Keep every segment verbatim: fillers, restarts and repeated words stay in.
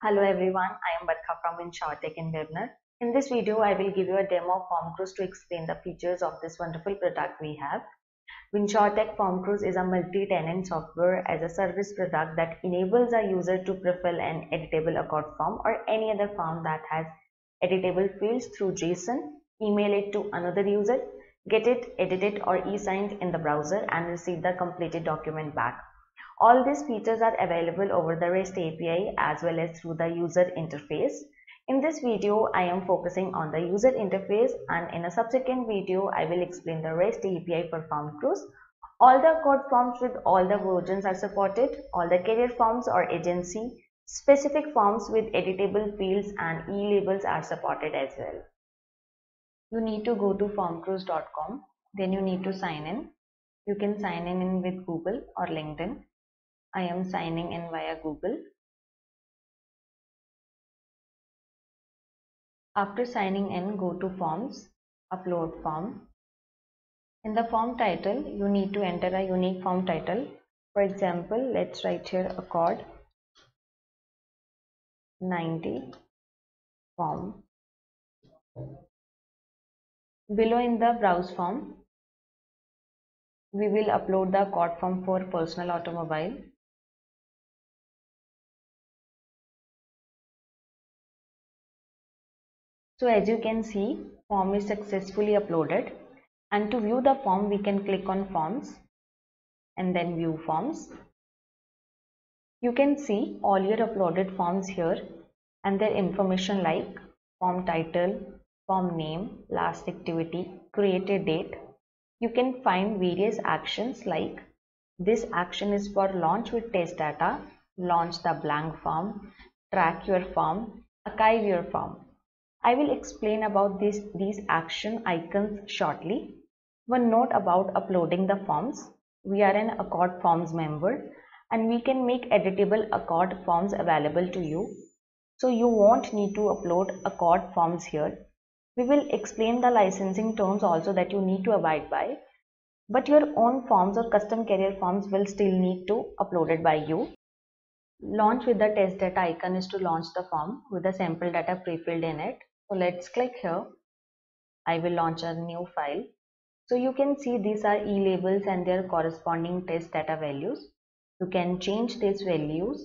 Hello everyone, I am Barkha from WinsurTech and Webner. In this video, I will give you a demo of FormCruise to explain the features of this wonderful product we have. WinsurTech FormCruise is a multi-tenant software as a service product that enables a user to prefill an editable ACORD form or any other form that has editable fields through JSON, email it to another user, get it edited or e-signed in the browser and receive the completed document back. All these features are available over the REST A P I as well as through the user interface. In this video, I am focusing on the user interface, and in a subsequent video, I will explain the REST A P I for FormCruise. All the ACORD forms with all the versions are supported, all the career forms or agency, specific forms with editable fields and e-labels are supported as well. You need to go to formcruise dot com, then you need to sign in. You can sign in with Google or LinkedIn. I am signing in via Google. After signing in, go to Forms, Upload Form. In the form title, you need to enter a unique form title. For example, let's write here ACORD ninety form. Below in the Browse Form, we will upload the ACORD form for personal automobile. So as you can see, form is successfully uploaded, and to view the form we can click on Forms and then View Forms. You can see all your uploaded forms here and their information like form title, form name, last activity, created date. You can find various actions like this action is for launch with test data, launch the blank form, track your form, archive your form. I will explain about this, these action icons shortly. One note about uploading the forms. We are an ACORD Forms member and we can make editable ACORD forms available to you. So you won't need to upload ACORD forms here. We will explain the licensing terms also that you need to abide by. But your own forms or custom career forms will still need to upload it by you. Launch with the test data icon is to launch the form with the sample data pre-filled in it. So let's click here. I will launch a new file. So you can see these are e-labels and their corresponding test data values. You can change these values.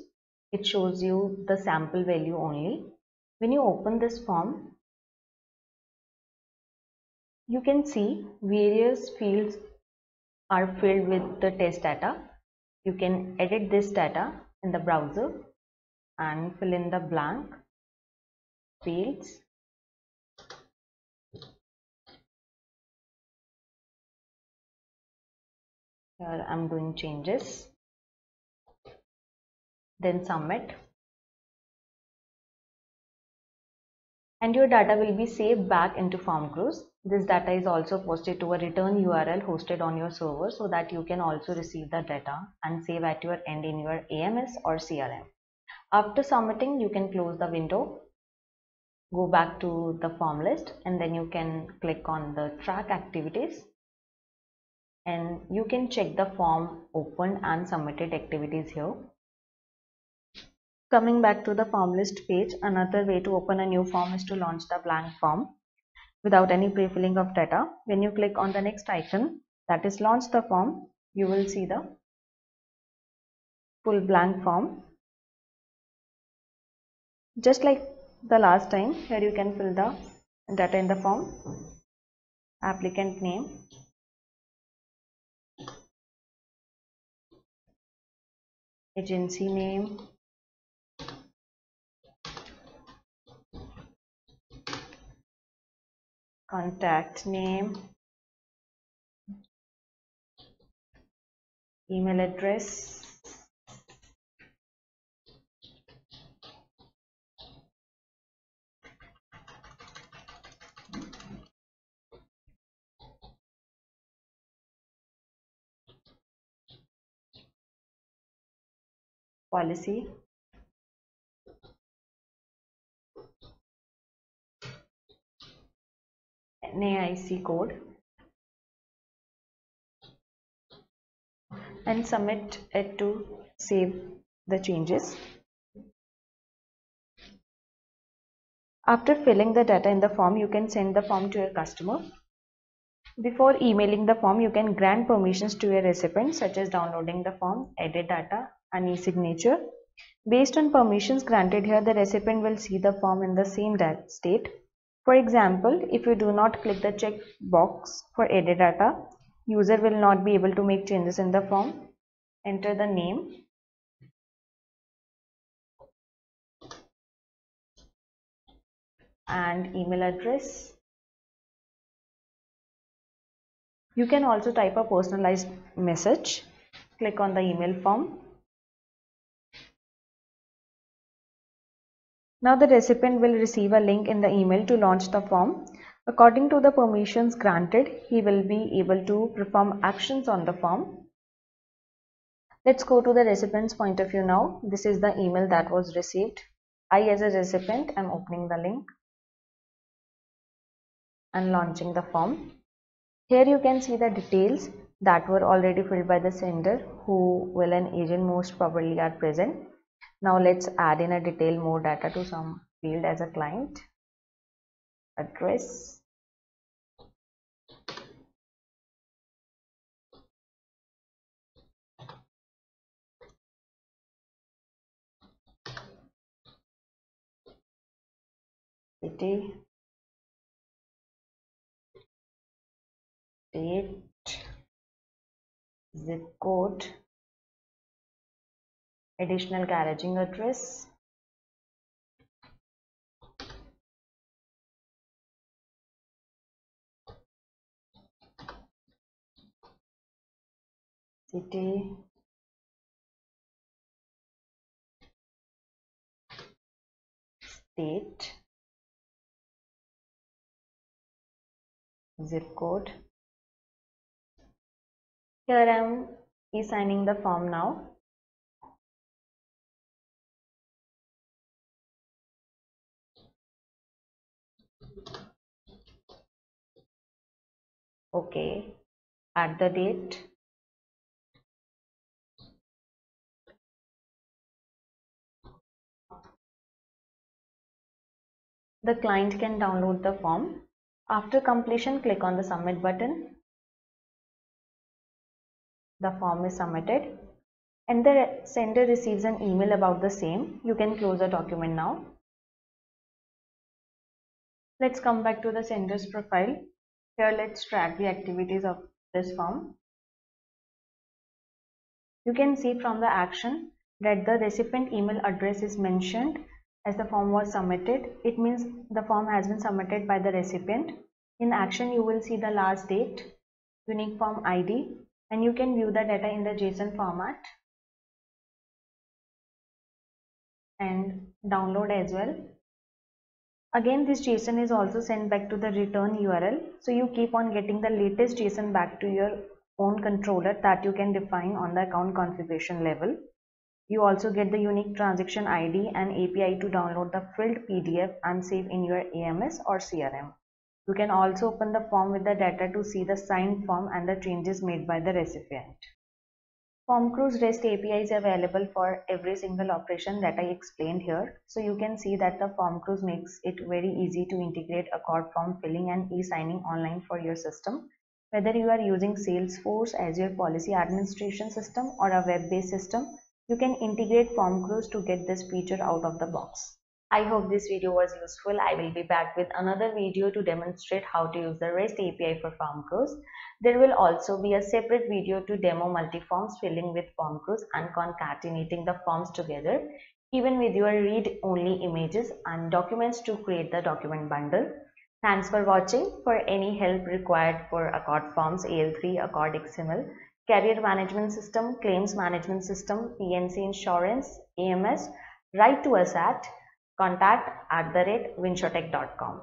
It shows you the sample value only. When you open this form, you can see various fields are filled with the test data. You can edit this data in the browser and fill in the blank fields. Here I'm doing changes, then submit, and your data will be saved back into FormCruise. This data is also posted to a return U R L hosted on your server so that you can also receive the data and save at your end in your A M S or C R M. After submitting, you can close the window, go back to the form list, and then you can click on the track activities and you can check the form opened and submitted activities here. Coming back to the form list page, another way to open a new form is to launch the blank form without any pre-filling of data. When you click on the next icon, that is launch the form, you will see the full blank form. Just like the last time, here you can fill the data in the form, applicant name, agency name, contact name, email address, policy, N A I C code, and submit it to save the changes. After filling the data in the form, you can send the form to your customer. Before emailing the form, you can grant permissions to your recipient, such as downloading the form, edit data, and e-signature. Based on permissions granted here, the recipient will see the form in the same state. For example, if you do not click the check box for edit data, user will not be able to make changes in the form. Enter the name, and email address. You can also type a personalized message. Click on the email form. Now the recipient will receive a link in the email to launch the form. According to the permissions granted, he will be able to perform actions on the form. Let's go to the recipient's point of view now. This is the email that was received. I, as a recipient, am opening the link and launching the form. Here you can see the details that were already filled by the sender, who will an agent most probably are present. Now let's add in a detail more data to some field as a client, address, city, date, zip code, additional garaging address, city, state, zip code. Here I am e-signing the form now. Okay, add the date, the client can download the form. After completion, click on the submit button. The form is submitted and the sender receives an email about the same. You can close the document now. Let's come back to the sender's profile. Here let's track the activities of this form. You can see from the action that the recipient email address is mentioned as the form was submitted. It means the form has been submitted by the recipient. In action, you will see the last date, unique form I D, and you can view the data in the JSON format and download as well. Again, this JSON is also sent back to the return U R L. So you keep on getting the latest JSON back to your own controller that you can define on the account configuration level. You also get the unique transaction I D and A P I to download the filled P D F and save in your A M S or C R M. You can also open the form with the data to see the signed form and the changes made by the recipient. FormCruise REST A P I is available for every single operation that I explained here. So you can see that the FormCruise makes it very easy to integrate ACORD form filling and e-signing online for your system. Whether you are using Salesforce as your policy administration system or a web-based system, you can integrate FormCruise to get this feature out of the box. I hope this video was useful. I will be back with another video to demonstrate how to use the REST A P I for FormCruise. There will also be a separate video to demo multi-forms filling with FormCruise and concatenating the forms together, even with your read-only images and documents to create the document bundle. Thanks for watching. For any help required for ACORD Forms, A L three, ACORD X M L, Carrier Management System, Claims Management System, P N C Insurance, A M S, write to us at contact at the rate winsurtech dot com.